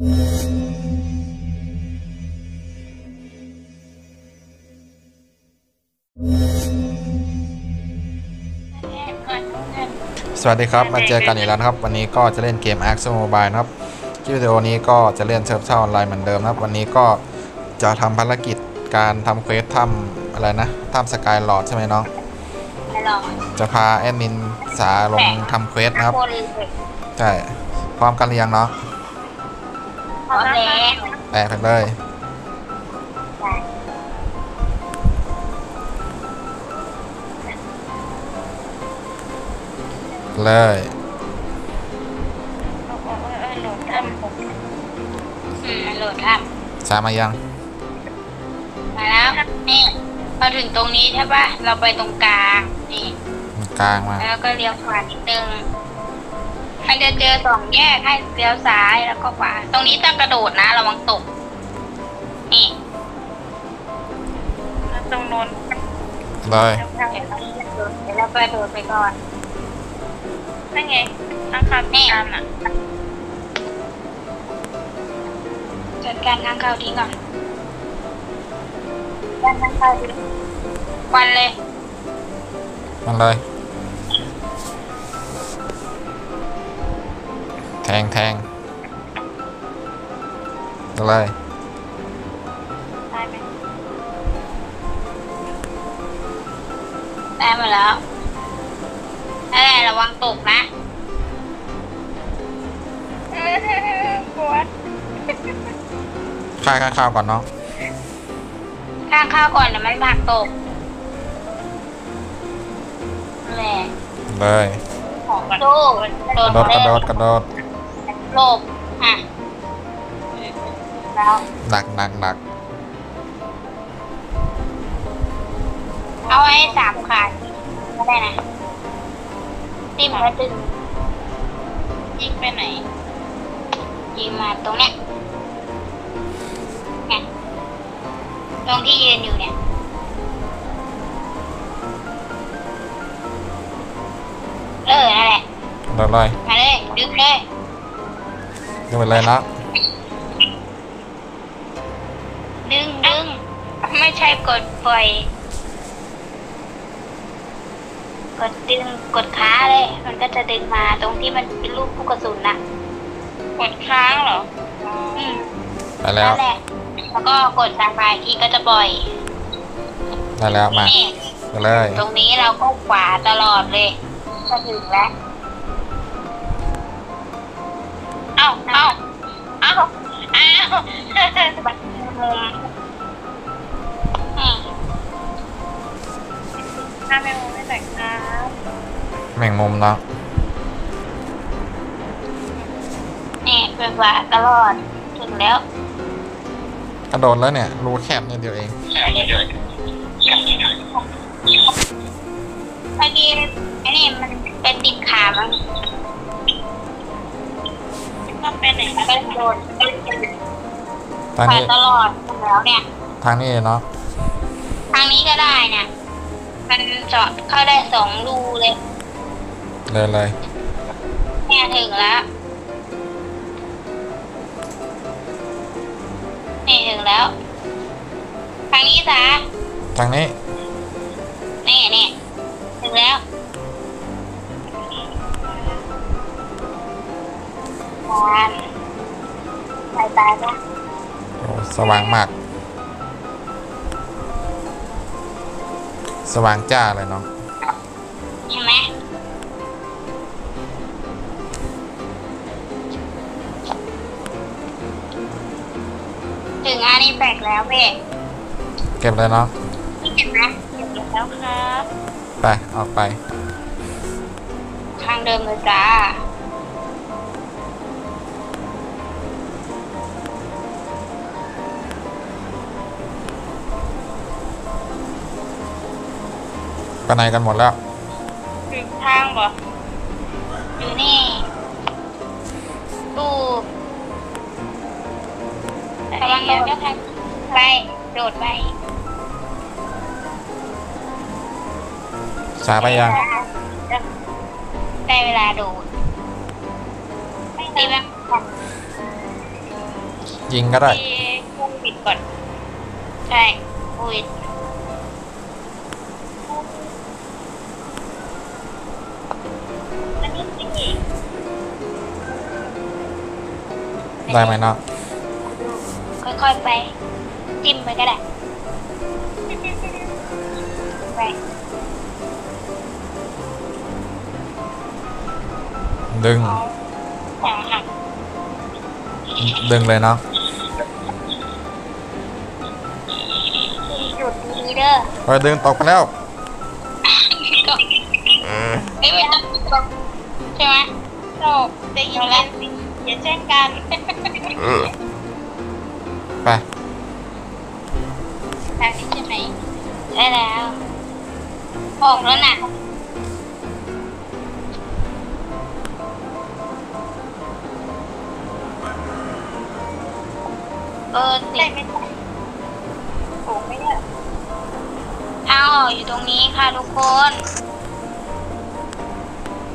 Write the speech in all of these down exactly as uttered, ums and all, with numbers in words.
สวัสดีครับมาเจอกันอีกแล้วนะครับวันนี้ก็จะเล่นเกม Ark Mobile นะครับคลิปวิดีโอนี้ก็จะเล่นเซิร์ฟเวอร์ออนไลน์เหมือนเดิมนะครับวันนี้ก็จะทำภารกิจการทำเควสถ้ำอะไรนะถ้ำสกายลอร์ดใช่ไหมน้องจะพาแอดมินสาลงทำเควสนะครับใช่พร้อมกันหรือยังเนาะพร้อมแล้วแปะกันเลยเลยโหลดถ้ำผมโหลดถ้ำสามายังมาแล้วนี่พอถึงตรงนี้ใช่ป่ะเราไปตรงกลางนี่กลางมาแล้วก็เลี้ยวขวานิดนึงมันจะเจอสองแยกให้เลี้ยวซ้ายแล้วก็ขวาตรงนี้ต้องกระโดดนะระวังตกนี่แล้วตรงโน้นเลยแล้วกระโดดไปก่อนนั่นไงอังคารทิ้งอันน่ะจัดการอังคารทิ้งก่อนจัดการอังคารทิ้งวันเลยวันเลยแทงแทงอะไรได้ไหมได้มาแล้วระวังตกนะปวดข้าข้าวก่อนเนาะข้าข้าวก่อนเดี๋ยวมันผักตกแหล่เลยโดดกระโดดกระโดดกระโดดหลบอ่ะหนักหนักหนักเอาไว้สามขาก็ได้นะยิงมาตึงยิงไปไหนยิงมาตรงเนี้ยไงตรงที่ยืนอยู่เนี่ยเออนั่นแหละดึงเลยมาเลยดึงเลยดึงไปเลยนะดึงดึงไม่ใช่กดปล่อยกดดึงกดค้าเลยมันก็จะดึงมาตรงที่มันเป็นรูปผู้กระสุนน่ะกดค้างเหรออืมไปแล้วแล้วก็กดตามไปที่ก็จะปล่อยได้แล้วมาเลยตรงนี้เราก็ขวาตลอดเลยจะถึงแล้วเอ้าเอ้าเอ้าเอ้าอืมถ้าไม่รู้ไม่แต่งนะแมงมุมแล้วนี่เปิดฝาตลอดถึงแล้วกระโดดแล้วเนี่ยรูแคบนิดเดียวเองพอดีไอ้นี่มันเป็นติดขามั้งก็เป็นไหนก็โดนฝาตลอดถึงแล้วเนี่ยทางนี้เนาะทางนี้ก็ได้เนี่ยมันเจาะเข้าได้สองรูเลยเลยเลยเนี่ยถึงแล้วนี่ถึงแล้วทางนี้สาทางนี้นี่นี่ถึงแล้วมอนสายตาจ้ะโอ้สว่างมากสว่างจ้าเลยน้องใช่ไหมถึงอันนี้แบกแล้วเว้ยเก็บเลยเนาะเก็บนะเก็บแล้วครับไปออกไปทางเดิมเลยจ้าไปไหนกันหมดแล้วถึงทางบ่อยู่นี่ตู้กำลังโดดไปโดดไปสาไปยังได้เวลาโดดตีแบบ ยิงก็ได้โควิดก่อนใช่โควิดอันนี้จริงได้ไหมเนาะค่อยๆไปจิ้มไปก็ได้ไปดึงดึงเลยเนาะจุดนี้เด้อไปดึงตกไปแล้วไม่เป็นไรใช่ไหมตกจะยิงกันอย่าแจ้งกันไปทางนี้ใช่ไหมได้แล้วออกแล้วน่ะเออติดโอ้ไม่เนี่ยทางออกอยู่ตรงนี้ค่ะทุกคน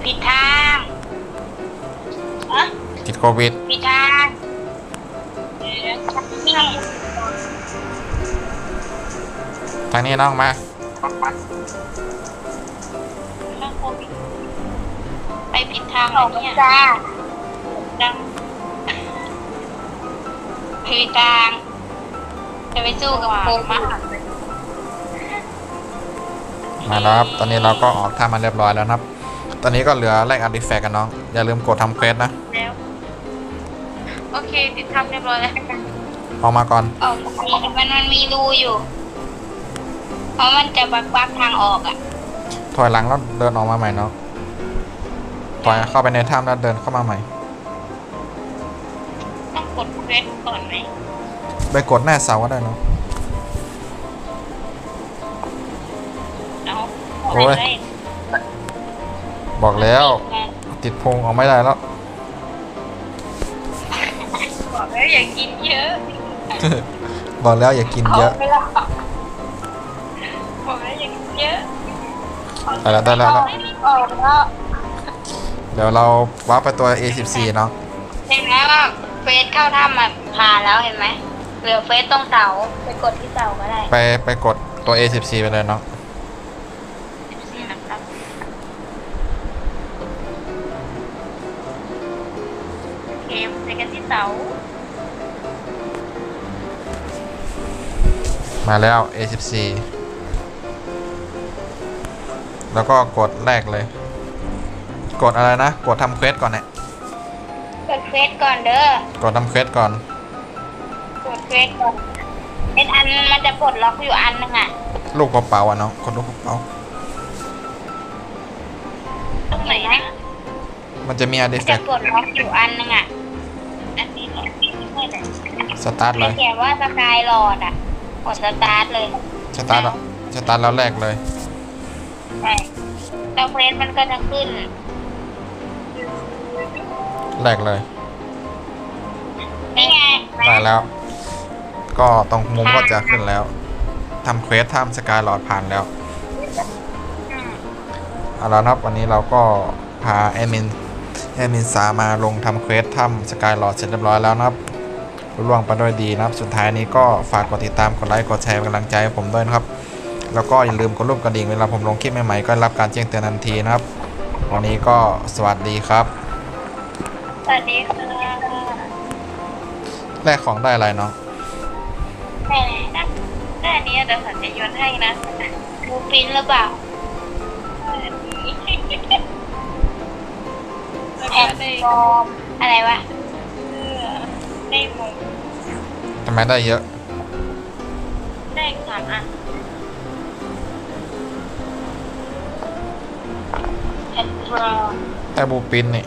ผิดทางอะติดโควิดผิดทางทางนี้น้องมาไปผิดทางแล้วเนี่ยดังผิดทางจะไปสู้กับโควิดมาแล้วครับตอนนี้เราก็ออกท่ามาเรียบร้อยแล้วครับตอนนี้ก็เหลือแลกอาร์ติแฟกต์กันน้องอย่าลืมกดทำเควสนะโอเคติดทำเรียบร้อยแล้วออกมาก่อนออกมันมันมีรูอยู่เพราะมันจะบักบักทางออกอ่ะถอยหลังแล้วเดินออกมาใหม่เนาะถอยเข้าไปในถ้ำแล้วเดินเข้ามาใหม่ต้องกดเควสก่อนไหมไปกดหน้าเสาก็ได้เนาะโอ้ยบอกแล้วติดพงออกไม่ได้แล้วบอกแล้วอย่ากินเยอะบอกแล้วอย่ากินเยอะบอกแล้วอย่ากินเยอะได้แล้วได้แล้วเดี๋ยวเราวับไปตัว เอ สิบสี่ เนาะเห็นไหมว่าเฟสเข้าถ้ำมาผ่านแล้วเห็นไหมเหลือเฟสตรงเสาไปกดที่เสาก็ได้ไปไปกดตัว เอ สิบสี่ ไปเลยเนาะมาแล้ว เอ สิบสี่ แล้วก็กดแรกเลยกดอะไรนะกดทำเควสก่อนเนี่ยกดเควสก่อนเด้อกดทำเควสก่อนกดเควสก่อนเป็นอันมันจะปลดล็อกอยู่อันนึงอ่ะลูกกระเป๋าอ่ะเนาะกดลูกกระเป๋าตรงไหนนะมันจะมีอาร์ติแฟกต์ปลดล็อกอยู่อันนึงอ่ะอันนี้สตาร์ทเลยเขียนว่าสกายหลอดอ่ะกดสตาร์ทเลยสตาร์ทแล้วสตาร์ทแล้วแรกเลยใช่แล้วเฟสมันก็จะขึ้นแรกเลยนี่ไงได้แล้วก็ตรงมุมก็จะขึ้นแล้วทำเควสทำสกายหลอดผ่านแล้วเอาละครับวันนี้เราก็พาแอดมินแอดมินสามาลงทำเควสทำสกายหลอดเสร็จเรียบร้อยแล้วนะครับร่วงไปด้วยดีนะครับสุดท้ายนี้ก็ฝากกดติดตามกดไลค์กดแชร์เป็นกำลังใจให้ผมด้วยนะครับแล้วก็อย่าลืมกดรูปกระดิ่งเวลาผมลงคลิปใหม่ๆก็รับการแจ้งเตือนทันทีนะครับวันนี้ก็สวัสดีครับสวัสดีค่ะแลกของได้อะไรเนาะได้นะได้อันนี้เดี๋ยวฉันจะโยนให้นะบูปินหรือเปล่าแผ่นฟอร์มอะไรวะทำไมได้เยอะได้สามอันแต่บูปินนี่